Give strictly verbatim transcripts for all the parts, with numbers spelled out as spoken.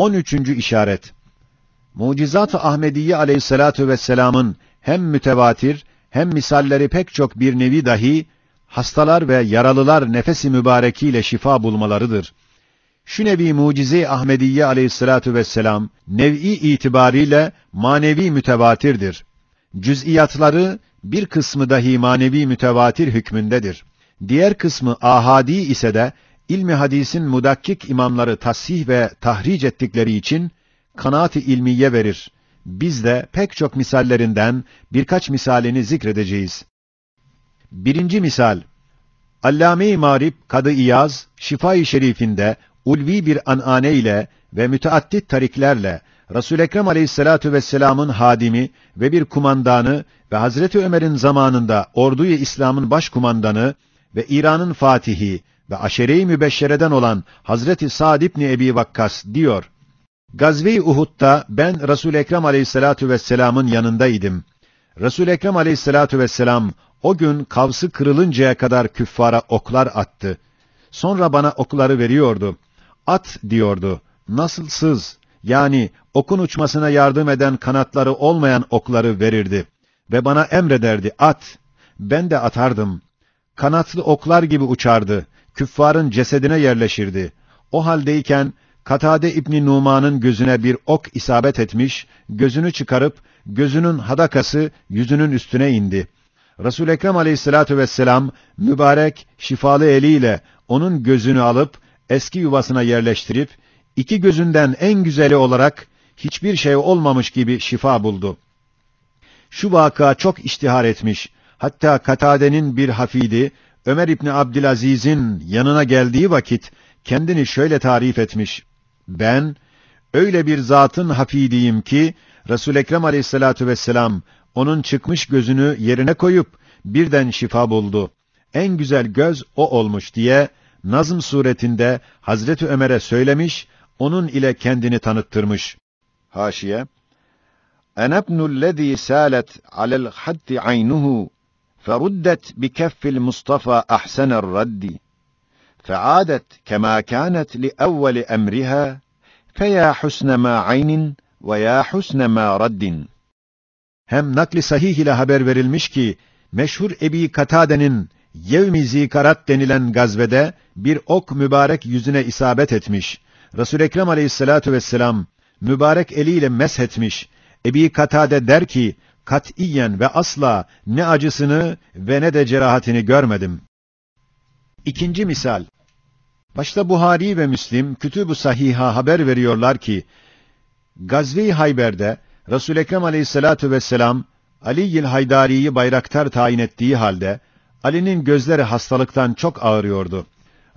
on üçüncü işaret. Mu'cizat-ı Ahmediye Aleyhissalâtü Vesselâm'ın hem mütevatir hem misalleri pek çok bir nevi dahi hastalar ve yaralılar nefesi mübarekiyle şifa bulmalarıdır. Şu nevi mucize-i Ahmediye Aleyhissalâtü Vesselâm nev'i itibariyle manevi mütevatirdir. Cüz'iyatları bir kısmı dahi manevi mütevatir hükmündedir. Diğer kısmı ahadi ise de ilmi hadisin mudakkik imamları tasih ve tahric ettikleri için kanaat-ı ilmiye verir. Biz de pek çok misallerinden birkaç misalini zikredeceğiz. Birinci misal. Allame-i Mârib Kadı İyaz, Şifa-i Şerif'inde ulvi bir anane ile ve müteaddit tariklerle Resul-i Ekrem Aleyhissalâtü Vesselâm'ın hadimi ve bir kumandanı ve Hazreti Ömer'in zamanında orduyu İslam'ın başkumandanı ve İran'ın fatihi ve Aşere-i Mübeşşere'den olan Hazret-i Sa'd İbn-i Ebî Vakkas diyor: Gazve-i Uhud'da ben Resul-i Ekrem Aleyhissalâtü Vesselâm'ın yanındaydım. Resul-i Ekrem Aleyhissalâtü Vesselâm o gün kavsı kırılıncaya kadar küffara oklar attı. Sonra bana okları veriyordu. At diyordu. Nasılsız, yani okun uçmasına yardım eden kanatları olmayan okları verirdi ve bana emrederdi: at. Ben de atardım. Kanatlı oklar gibi uçardı. Küffarın cesedine yerleşirdi. O haldeyken Katâde İbni Numan'ın gözüne bir ok isabet etmiş, gözünü çıkarıp gözünün hadakası yüzünün üstüne indi. Resul-i Ekrem Aleyhissalâtü Vesselâm mübarek şifalı eliyle onun gözünü alıp eski yuvasına yerleştirip iki gözünden en güzeli olarak hiçbir şey olmamış gibi şifa buldu. Şu vaka çok iştihar etmiş. Hatta Katade'nin bir hafidi Ömer İbni Abdülaziz'in yanına geldiği vakit kendini şöyle tarif etmiş: Ben öyle bir zatın hafidiyim ki Resul-i Ekrem Aleyhissalâtü Vesselâm onun çıkmış gözünü yerine koyup birden şifa buldu. En güzel göz o olmuş diye nazım suretinde Hazreti Ömer'e söylemiş, onun ile kendini tanıttırmış. Haşiye: Enebnullezî sâlet alel haddi aynuhu feruddet bi keffil Mustafa ahsener raddi fe'adet kemâ kânet li evveli emriha feyâ husne mâ aynin ve yâ husne mâ raddin. Hem nakli sahih ile haber verilmiş ki meşhur Ebû Katâde'nin Yevmizi Karat denilen gazvede bir ok mübarek yüzüne isabet etmiş. Resul-i Ekrem Aleyhissalâtü Vesselâm mübarek eliyle meshetmiş. Ebû Katâde der ki: Katiyen ve asla ne acısını ve ne de cerahatini görmedim. İkinci misal. Başta Buhari ve Müslim Kütüb-ü Sahih'a haber veriyorlar ki Gazve-i Hayber'de Resul-i Ekrem Aleyhissalâtü Vesselâm Ali'yil Haydari'yi bayraktar tayin ettiği halde Ali'nin gözleri hastalıktan çok ağrıyordu.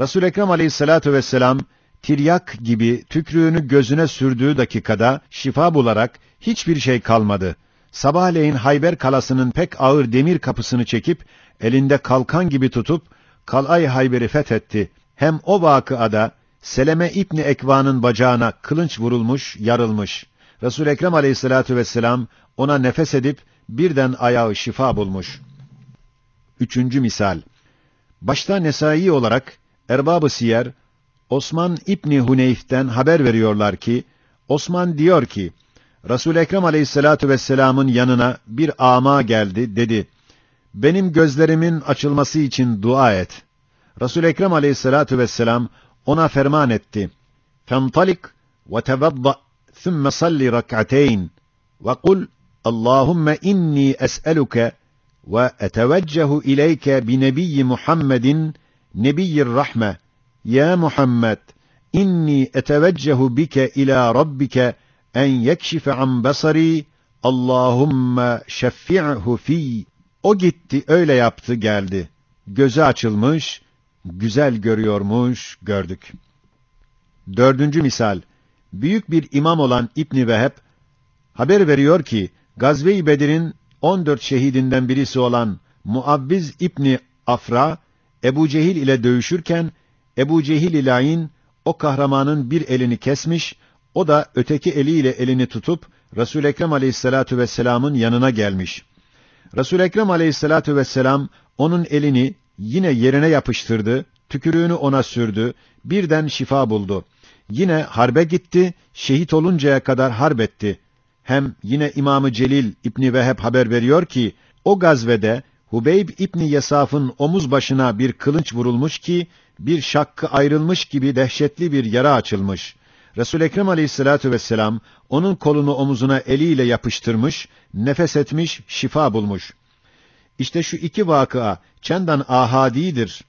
Resul-i Ekrem Aleyhissalâtü Vesselâm tiryak gibi tükrüğünü gözüne sürdüğü dakikada şifa bularak hiçbir şey kalmadı. Sabahleyin Hayber kalasının pek ağır demir kapısını çekip elinde kalkan gibi tutup Kalay Hayber'i fethetti. Hem o vakıada Seleme İbni Ekva'nın bacağına kılınç vurulmuş, yarılmış. Resul-i Ekrem Aleyhissalâtü Vesselâm ona nefes edip birden ayağı şifa bulmuş. Üçüncü misal. Başta Nesai olarak Erbab-ı Siyer Osman İbni Huneyf'ten haber veriyorlar ki Osman diyor ki Resul-i Ekrem Aleyhissalâtü Vesselâm'ın yanına bir ama geldi, dedi: Benim gözlerimin açılması için dua et. Resul-i Ekrem Aleyhissalâtü Vesselâm ona ferman etti: Fentalik ve tevadda thumma salli rak'atayn ve kul Allahumme inni es'eluke ve eteveccehu ileyke bi nebiyyi Muhammedin nebiyyir rahme ya Muhammed inni eteveccehu bike ila rabbike en yekşife an basari Allahumme şeffi'hu fi. O gitti, öyle yaptı, geldi. Gözü açılmış, güzel görüyormuş, gördük. Dördüncü misal. Büyük bir imam olan İbn Vehb haber veriyor ki Gazve-i Bedir'in on dört şehidinden birisi olan Muabbiz İbn Afra Ebu Cehil ile dövüşürken Ebu Cehil-i Lain o kahramanın bir elini kesmiş, o da öteki eliyle elini tutup Resul-i Ekrem Aleyhissalâtü Vesselâm'ın yanına gelmiş. Resul-i Ekrem Aleyhissalâtü Vesselâm onun elini yine yerine yapıştırdı, tükürüğünü ona sürdü, birden şifa buldu. Yine harbe gitti, şehit oluncaya kadar harp etti. Hem yine İmam-ı Celil İbn Vehb haber veriyor ki, o gazvede Hubeyb İbn Yesaf'ın omuz başına bir kılıç vurulmuş ki, bir şakkı ayrılmış gibi dehşetli bir yara açılmış. Resul-i Ekrem Aleyhissalâtü Vesselâm onun kolunu omuzuna eliyle yapıştırmış, nefes etmiş, şifa bulmuş. İşte şu iki vakıa çendan ahadidir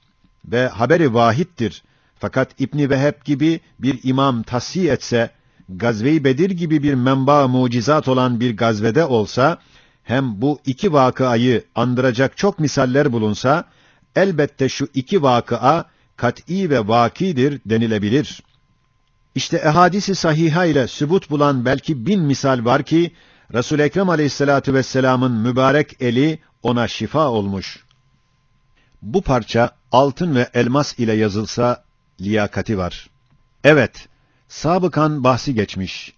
ve haberi vahittir. Fakat İbn Vehb gibi bir imam tasih etse, Gazve-i Bedir gibi bir menba mucizat olan bir gazvede olsa, hem bu iki vakıayı andıracak çok misaller bulunsa, elbette şu iki vakıa kat'î ve vakidir denilebilir. İşte ehadis-i sahiha ile sübut bulan belki bin misal var ki, Resul-i Ekrem Aleyhissalâtü Vesselâm'ın mübarek eli ona şifa olmuş. Bu parça altın ve elmas ile yazılsa liyakati var. Evet, sabıkan bahsi geçmiş.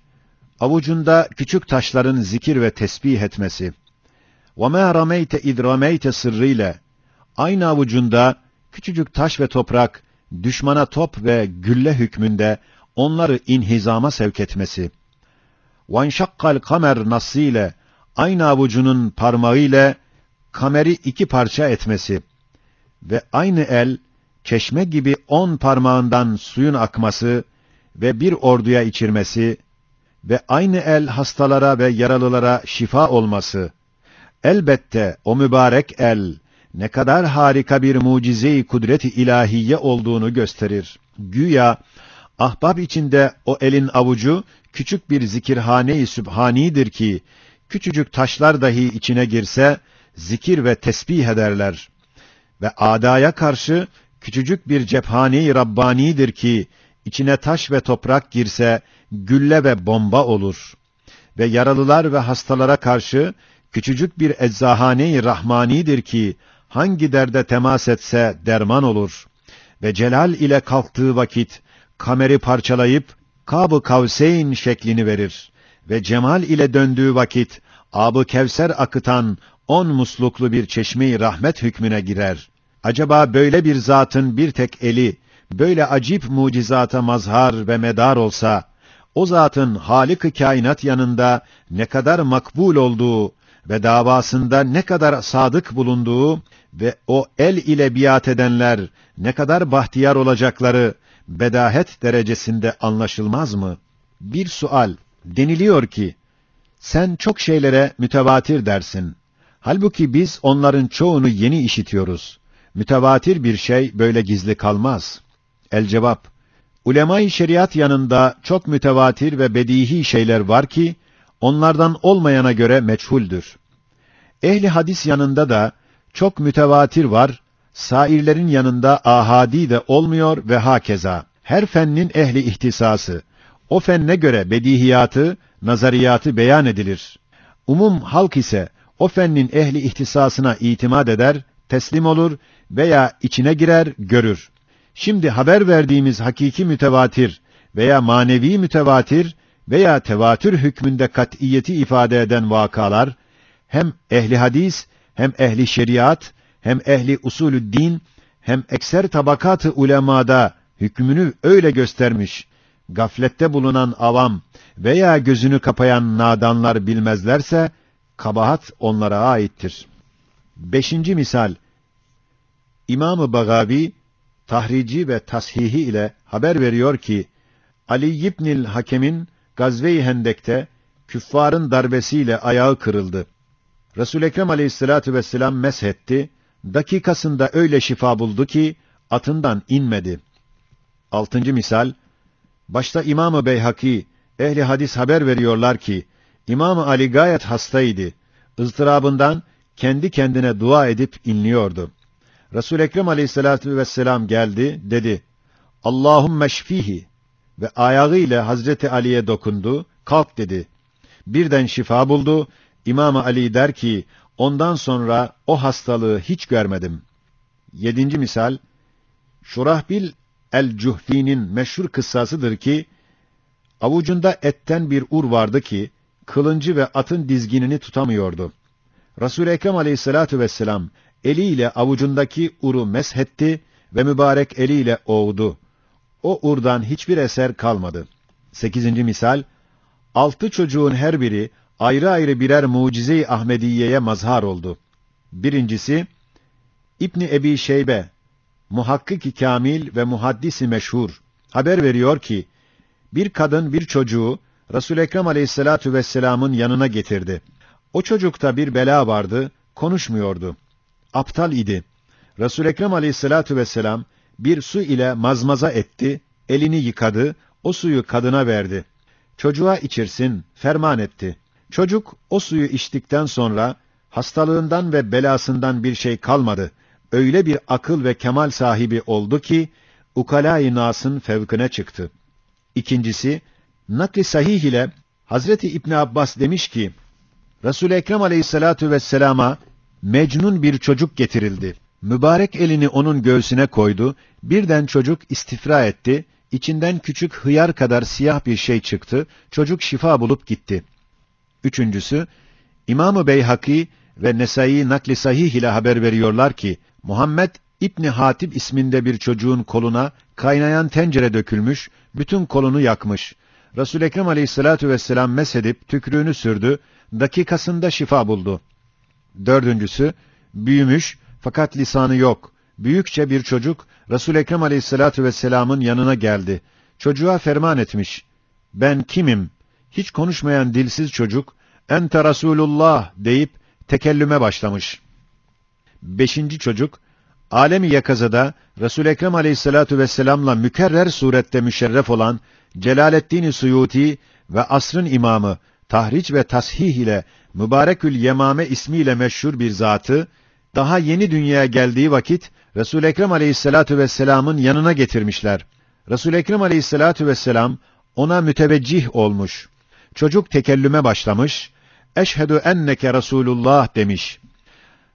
Avucunda küçük taşların zikir ve tesbih etmesi. وَمَا رَمَيْتَ اِذْ رَمَيْتَ sırrıyla, aynı avucunda küçücük taş ve toprak, düşmana top ve gülle hükmünde onları inhizama sevk etmesi. وَاَنْشَقَّ الْقَمَرْ nasıyla, aynı avucunun parmağıyla kameri iki parça etmesi. Ve aynı el, çeşme gibi on parmağından suyun akması ve bir orduya içirmesi ve aynı el hastalara ve yaralılara şifa olması. Elbette o mübarek el, ne kadar harika bir mucize-i kudret-i ilahiye olduğunu gösterir. Güya, ahbab içinde o elin avucu, küçük bir zikirhane-i sübhanidir ki, küçücük taşlar dahi içine girse, zikir ve tesbih ederler. Ve adaya karşı, küçücük bir cephane-i Rabbani'dir ki, içine taş ve toprak girse, gülle ve bomba olur. Ve yaralılar ve hastalara karşı, küçücük bir eczahane-i Rahmani'dir ki, hangi derde temas etse derman olur. Ve celal ile kalktığı vakit, kameri parçalayıp, Kab-ı Kavseyn şeklini verir. Ve cemal ile döndüğü vakit, Âb-ı Kevser akıtan, on musluklu bir çeşme-i rahmet hükmüne girer. Acaba böyle bir zatın bir tek eli, böyle acip mucizata mazhar ve medar olsa, o zatın Halik-i Kainat yanında ne kadar makbul olduğu ve davasında ne kadar sadık bulunduğu ve o el ile biat edenler ne kadar bahtiyar olacakları bedahet derecesinde anlaşılmaz mı? Bir sual, deniliyor ki, sen çok şeylere mütevatir dersin. Halbuki biz onların çoğunu yeni işitiyoruz. Mütevatir bir şey böyle gizli kalmaz. El-Cevap, ulema-i şeriat yanında çok mütevatir ve bedihi şeyler var ki, onlardan olmayana göre meçhuldür. Ehli hadis yanında da çok mütevatir var, sairlerin yanında ahadi de olmuyor ve hakeza. Her fennin ehli ihtisası, o fenne göre bedihiyatı, nazariyatı beyan edilir. Umum halk ise o fennin ehli ihtisasına itimat eder, teslim olur veya içine girer, görür. Şimdi haber verdiğimiz hakiki mütevatir veya manevi mütevatir veya tevatür hükmünde kat'iyeti ifade eden vakalar, hem ehli hadis, hem ehli şeriat, hem ehli usulü din, hem ekser tabakat-ı ulemada hükmünü öyle göstermiş, gaflette bulunan avam veya gözünü kapayan nadanlar bilmezlerse, kabahat onlara aittir. Beşinci misal, İmam-ı Bagavi, tahrici ve tashihi ile haber veriyor ki, Ali İbnil Hakem'in Gazve-i Hendek'te küffarın darbesiyle ayağı kırıldı. Resul-i Ekrem Aleyhissalâtü Vesselâm mesetti, dakikasında öyle şifa buldu ki, atından inmedi. Altıncı misal, başta İmam-ı Beyhakî, ehli hadis haber veriyorlar ki, İmam-ı Ali gayet hastaydı. Izdırabından kendi kendine dua edip inliyordu. Resul-i Ekrem Aleyhissalâtü Vesselâm geldi, dedi, Allahümme şfihi ve ayağıyla Hazreti Ali'ye dokundu, kalk dedi. Birden şifa buldu, İmam-ı Ali der ki, ondan sonra o hastalığı hiç görmedim. Yedinci misal, Şurahbil el-Cuhfi'nin meşhur kıssasıdır ki, avucunda etten bir ur vardı ki, kılıncı ve atın dizginini tutamıyordu. Resul-i Ekrem Aleyhissalâtü Vesselâm, eliyle avucundaki uru meshetti ve mübarek eliyle ovdu. o urdan hiçbir eser kalmadı. Sekizinci misal, altı çocuğun her biri ayrı ayrı birer mucize-i Ahmediye'ye mazhar oldu. Birincisi, İbn Ebi Şeybe, muhakkik-i kamil ve muhaddis-i meşhur, haber veriyor ki, bir kadın bir çocuğu Resul-i Ekrem Aleyhissalâtü Vesselâm'ın yanına getirdi. O çocukta bir bela vardı, konuşmuyordu. Aptal idi. Resul-i Ekrem Aleyhissalâtü Vesselâm bir su ile mazmaza etti, elini yıkadı, o suyu kadına verdi. Çocuğa içirsin, ferman etti. Çocuk o suyu içtikten sonra hastalığından ve belasından bir şey kalmadı. Öyle bir akıl ve kemal sahibi oldu ki ukala-i nas'ın fevkine çıktı. İkincisi, nakli sahih ile Hazreti İbn Abbas demiş ki, Resul-i Ekrem Aleyhissalâtü Vesselâm'a mecnun bir çocuk getirildi. Mübarek elini onun göğsüne koydu, birden çocuk istifra etti, içinden küçük hıyar kadar siyah bir şey çıktı, çocuk şifa bulup gitti. Üçüncüsü, İmam-ı Beyhakî ve Nesai nakli sahih ile haber veriyorlar ki, Muhammed İbn-i Hâtib isminde bir çocuğun koluna kaynayan tencere dökülmüş, bütün kolunu yakmış. Resul-i Ekrem Aleyhissalâtü Vesselâm meshedip tükrüğünü sürdü, dakikasında şifa buldu. Dördüncüsü, büyümüş, fakat lisanı yok. Büyükçe bir çocuk, Resul-i Ekrem Aleyhissalâtü Vesselâm'ın yanına geldi. Çocuğa ferman etmiş. Ben kimim? Hiç konuşmayan dilsiz çocuk, Ente Rasûlullah deyip tekellüme başlamış. Beşinci çocuk, alem-i yakazada Resul-i Ekrem Aleyhissalâtü Vesselâm'la mükerrer surette müşerref olan Celaleddin-i Suyuti ve asrın imamı, tahriç ve tashih ile Mübarek-ül-Yemame ismiyle meşhur bir zatı, daha yeni dünyaya geldiği vakit Resul-i Ekrem Aleyhissalâtü Vesselâm'ın yanına getirmişler. Resul-i Ekrem Aleyhissalâtü Vesselâm ona müteveccih olmuş. Çocuk tekellüme başlamış. Eşhedü enneke Resûlullah demiş.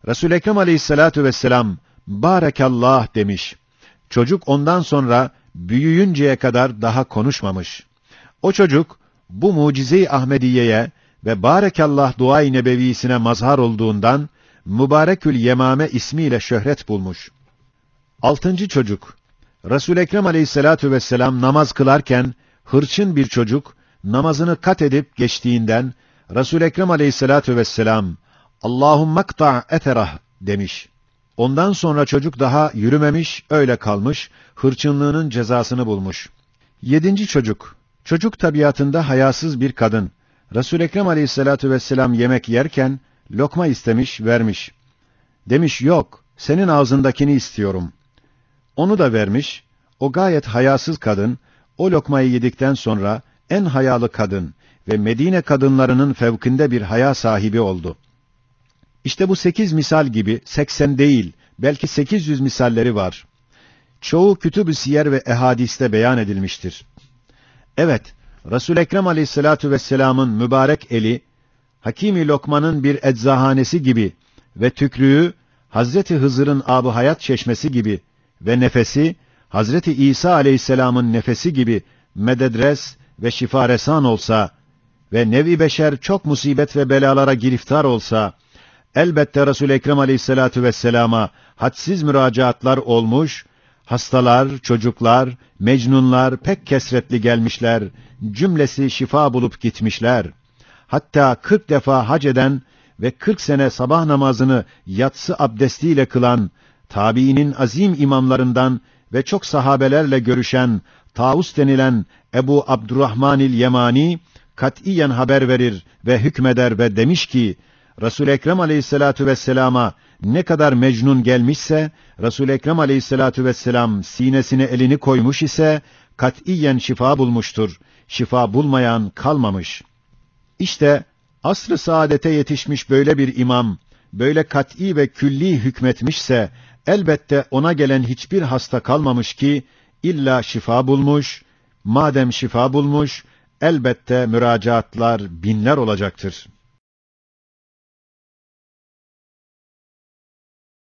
Resul-i Ekrem Aleyhissalâtü Vesselâm Bârekallah demiş. Çocuk ondan sonra büyüyünceye kadar daha konuşmamış. O çocuk bu mucize-i Ahmediye'ye ve Bârekallah dua-i nebevisine mazhar olduğundan Mübarek-ül-Yemame ismiyle şöhret bulmuş. Altıncı çocuk, Resul-i Ekrem Aleyhissalâtü Vesselâm namaz kılarken hırçın bir çocuk namazını kat edip geçtiğinden Resul-i Ekrem Aleyhissalâtü Vesselâm Allahümme kta' eterah demiş. Ondan sonra çocuk daha yürümemiş, öyle kalmış, hırçınlığının cezasını bulmuş. Yedinci çocuk, çocuk tabiatında hayasız bir kadın. Resul-i Ekrem Aleyhissalâtü Vesselâm yemek yerken lokma istemiş, vermiş. Demiş, yok, senin ağzındakini istiyorum. Onu da vermiş, o gayet hayasız kadın, o lokmayı yedikten sonra en hayalı kadın ve Medine kadınlarının fevkinde bir haya sahibi oldu. İşte bu sekiz misal gibi seksen değil, belki sekiz yüz misalleri var. Çoğu kütüb-ü siyer ve ehadiste beyan edilmiştir. Evet, Resul-i Ekrem Aleyhissalâtü Vesselâm'ın mübarek eli, Hakîm-i Lokman'ın bir eczahanesi gibi ve tükrüğü Hazreti Hızır'ın âb-ı hayat çeşmesi gibi ve nefesi Hazreti İsa Aleyhisselam'ın nefesi gibi mededres ve şifaresan olsa ve nev-i beşer çok musibet ve belalara giriftar olsa elbette Resul-i Ekrem Aleyhissalâtü Vesselâm'a hadsiz müracaatlar olmuş, hastalar, çocuklar, mecnunlar pek kesretli gelmişler, cümlesi şifa bulup gitmişler. Hatta kırk defa hac eden ve kırk sene sabah namazını yatsı abdestiyle kılan, tabiinin azim imamlarından ve çok sahabelerle görüşen, Tavus denilen Ebu Abdurrahmanil Yemani, katiyen haber verir ve hükmeder ve demiş ki, Resul-i Ekrem Aleyhissalâtü Vesselâm'a ne kadar mecnun gelmişse, Resul-i Ekrem Aleyhissalâtü Vesselâm sinesine elini koymuş ise, katiyen şifa bulmuştur, şifa bulmayan kalmamış. İşte asr-ı saadete yetişmiş böyle bir imam, böyle kat'î ve külli hükmetmişse, elbette ona gelen hiçbir hasta kalmamış ki, illa şifa bulmuş, madem şifa bulmuş, elbette müracaatlar binler olacaktır.